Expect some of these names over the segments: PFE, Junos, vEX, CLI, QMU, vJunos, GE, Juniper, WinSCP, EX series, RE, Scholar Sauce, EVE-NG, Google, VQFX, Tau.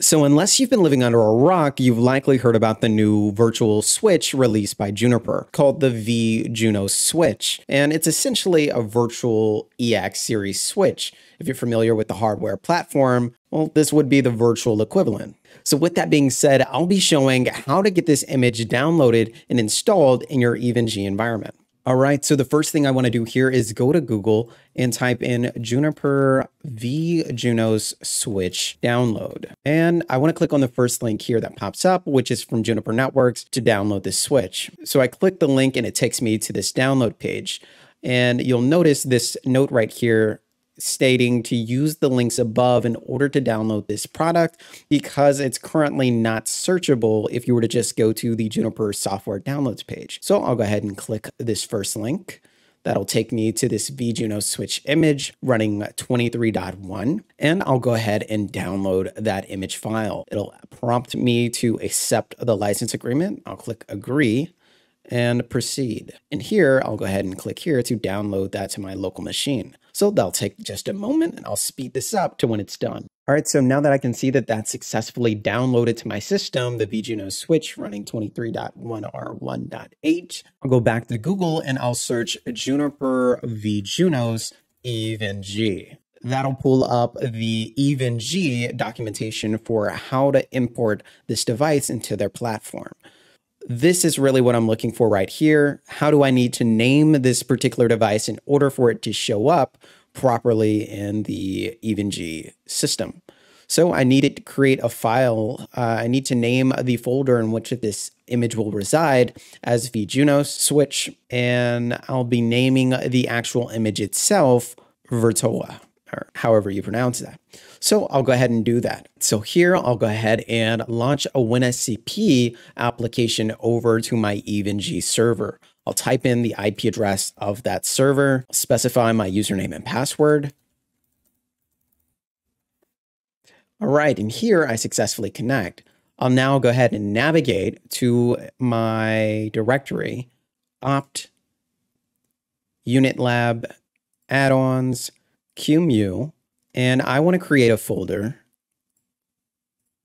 So unless you've been living under a rock, you've likely heard about the new virtual switch released by Juniper called the vJuno switch. And it's essentially a virtual EX series switch. If you're familiar with the hardware platform, well, this would be the virtual equivalent. So with that being said, I'll be showing how to get this image downloaded and installed in your EVE-NG environment. All right, so the first thing I want to do here is go to Google and type in Juniper vJunos switch download. And I want to click on the first link here that pops up, which is from Juniper Networks, to download this switch. So I click the link and it takes me to this download page. And you'll notice this note right here stating to use the links above in order to download this product because it's currently not searchable if you were to just go to the Juniper software downloads page. So I'll go ahead and click this first link. That'll take me to this vJuno switch image running 23.1, and I'll go ahead and download that image file. It'll prompt me to accept the license agreement. I'll click agree and proceed. And here, I'll go ahead and click here to download that to my local machine. So that'll take just a moment and I'll speed this up to when it's done. All right, so now that I can see that that's successfully downloaded to my system, the vJuno switch running 23.1R1.8, I'll go back to Google and I'll search Juniper vJunos EVE-NG. That'll pull up the EVE-NG documentation for how to import this device into their platform. This is really what I'm looking for right here. How do I need to name this particular device in order for it to show up properly in the EVE-NG system? So I needed to create a file. I need to name the folder in which this image will reside as vJuno switch, and I'll be naming the actual image itself Virtua, or however you pronounce that. So I'll go ahead and do that. So here I'll go ahead and launch a WinSCP application over to my EVE-NG server. I'll type in the IP address of that server, specify my username and password. All right, and here I successfully connect. I'll now go ahead and navigate to my directory, opt, unit lab, add-ons, QMU, and I want to create a folder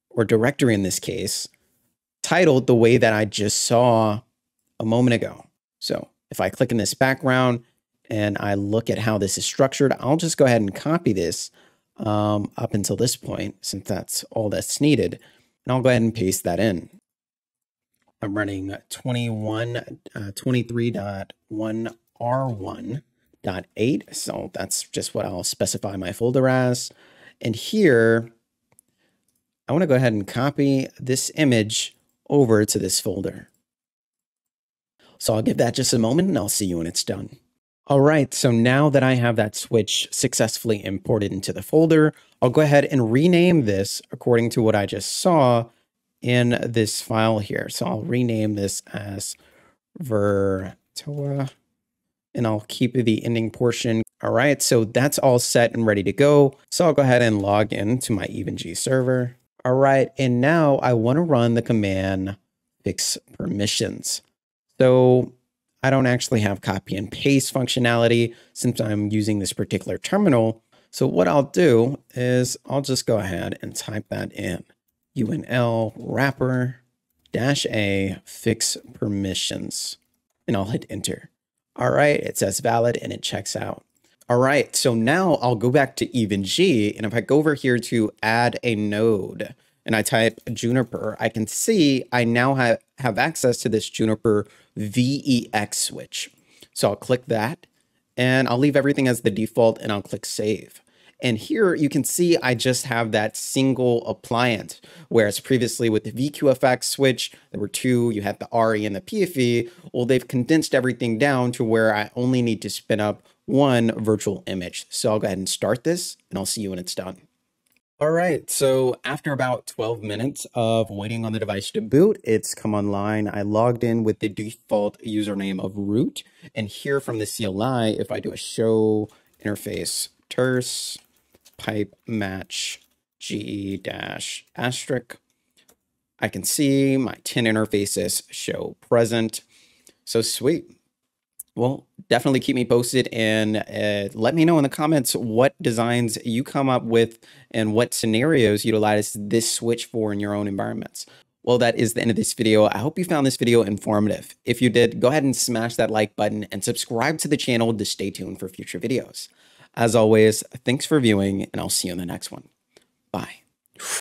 or directory in this case titled the way that I just saw a moment ago. So if I click in this background and I look at how this is structured, I'll just go ahead and copy this up until this point, since that's all that's needed. And I'll go ahead and paste that in. I'm running 23.1R1.8, so that's just what I'll specify my folder as. And here, I want to go ahead and copy this image over to this folder. So I'll give that just a moment and I'll see you when it's done. All right, so now that I have that switch successfully imported into the folder, I'll go ahead and rename this according to what I just saw in this file here. So I'll rename this as Virtua, and I'll keep the ending portion. All right, so that's all set and ready to go. So I'll go ahead and log in to my EVE-NG server. All right, and now I want to run the command fix permissions. So I don't actually have copy and paste functionality since I'm using this particular terminal. So what I'll do is I'll just go ahead and type that in, unl wrapper -a fix permissions, and I'll hit enter. All right, it says valid and it checks out. All right, so now I'll go back to EVE-NG, and if I go over here to add a node and I type Juniper, I can see I now have access to this Juniper VEX switch. So I'll click that and I'll leave everything as the default and I'll click save. And here you can see I just have that single appliance, whereas previously with the VQFX switch, there were two, you had the RE and the PFE. Well, they've condensed everything down to where I only need to spin up one virtual image. So I'll go ahead and start this and I'll see you when it's done. All right, so after about 12 minutes of waiting on the device to boot, it's come online. I logged in with the default username of root. And here from the CLI, if I do a show interface terse, pipe match GE dash asterisk, I can see my 10 interfaces show present. So sweet. Well, definitely keep me posted and let me know in the comments what designs you come up with and what scenarios you utilize this switch for in your own environments. Well, that is the end of this video. I hope you found this video informative. If you did, go ahead and smash that like button and subscribe to the channel to stay tuned for future videos. As always, thanks for viewing, and I'll see you in the next one. Bye.